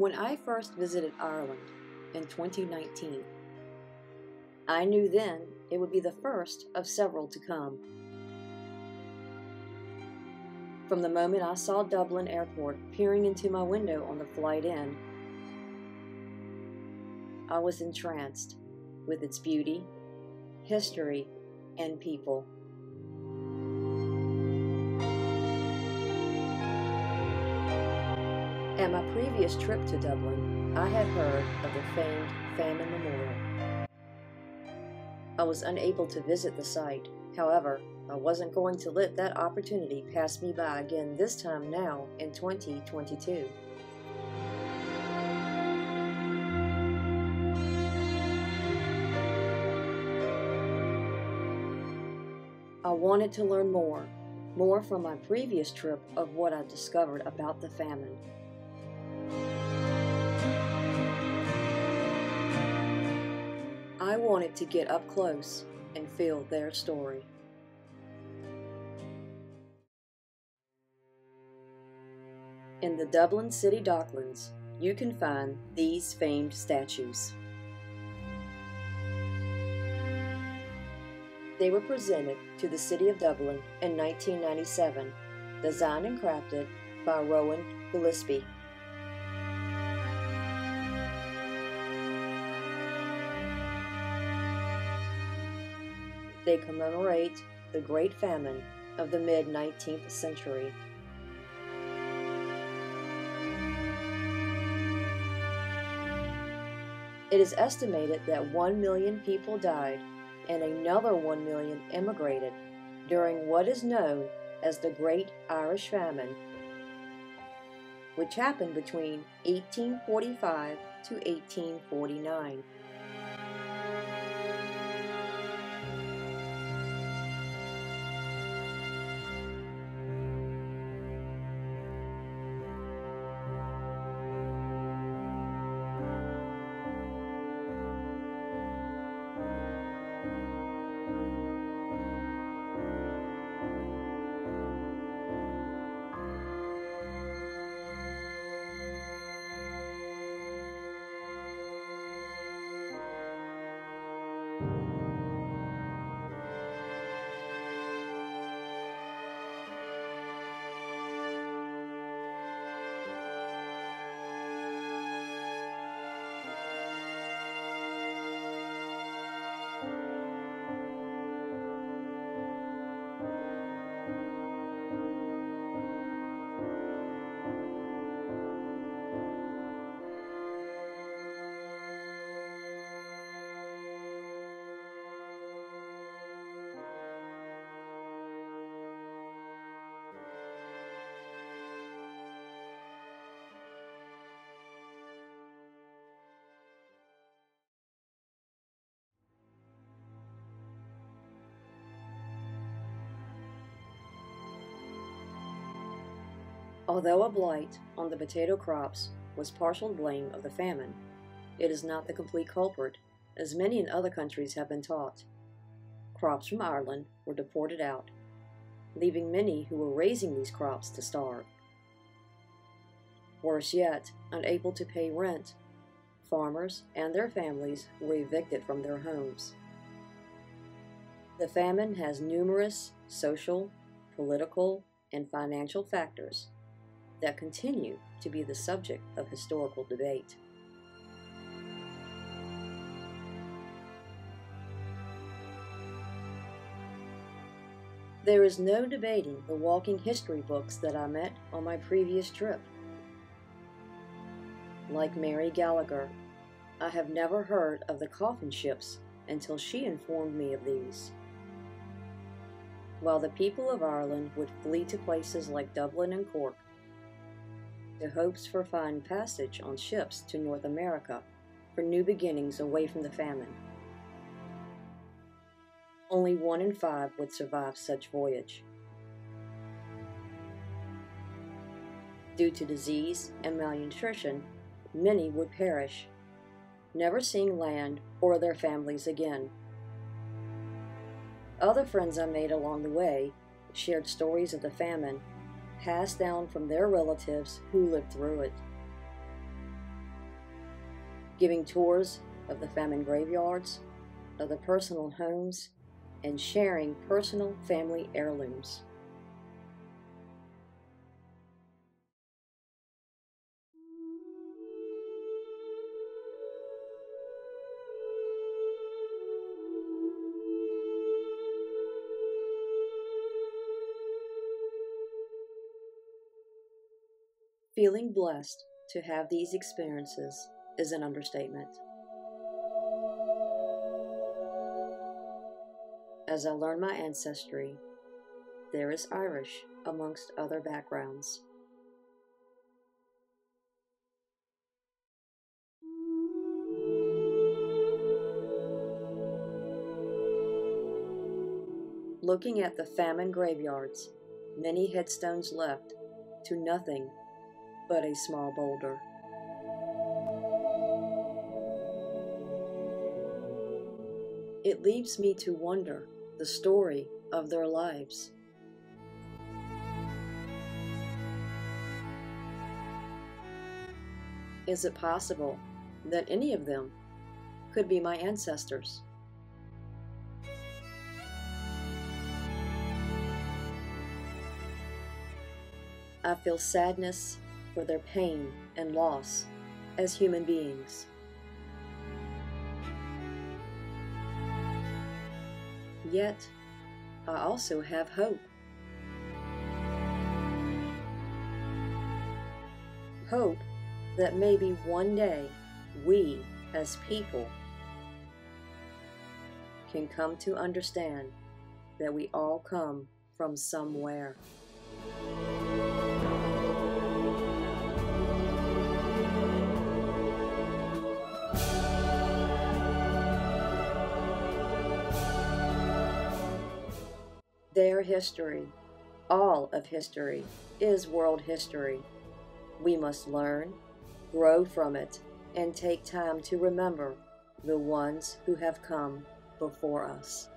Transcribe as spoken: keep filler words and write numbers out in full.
When I first visited Ireland in twenty nineteen, I knew then it would be the first of several to come. From the moment I saw Dublin Airport peering into my window on the flight in, I was entranced with its beauty, history, and people. At my previous trip to Dublin, I had heard of the famed famine memorial. I was unable to visit the site. However, I wasn't going to let that opportunity pass me by again, this time now in twenty twenty-two. I wanted to learn more, more from my previous trip of what I discovered about the famine. I wanted to get up close and feel their story. In the Dublin City Docklands, you can find these famed statues. They were presented to the City of Dublin in nineteen ninety-seven, designed and crafted by Rowan Gillespie. They commemorate the Great Famine of the mid-nineteenth century. It is estimated that one million people died and another one million emigrated during what is known as the Great Irish Famine, which happened between eighteen forty-five to eighteen forty-nine. Although a blight on the potato crops was partial blame of the famine, it is not the complete culprit, as many in other countries have been taught. Crops from Ireland were deported out, leaving many who were raising these crops to starve. Worse yet, unable to pay rent, farmers and their families were evicted from their homes. The famine has numerous social, political, and financial factors that continue to be the subject of historical debate. There is no debating the walking history books that I met on my previous trip. Like Mary Gallagher, I have never heard of the coffin ships until she informed me of these. While the people of Ireland would flee to places like Dublin and Cork, the hopes for finding passage on ships to North America for new beginnings away from the famine. Only one in five would survive such voyage. Due to disease and malnutrition, many would perish, never seeing land or their families again. Other friends I made along the way shared stories of the famine, passed down from their relatives who lived through it. giving tours of the famine graveyards, of the personal homes, and sharing personal family heirlooms. Feeling blessed to have these experiences is an understatement. As I learn my ancestry, there is Irish amongst other backgrounds. Looking at the famine graveyards, many headstones left to nothing but a small boulder. It leaves me to wonder the story of their lives. Is it possible that any of them could be my ancestors? I feel sadness for their pain and loss as human beings. Yet, I also have hope. Hope that maybe one day we, as people, can come to understand that we all come from somewhere. Their history, all of history, is world history. We must learn, grow from it, and take time to remember the ones who have come before us.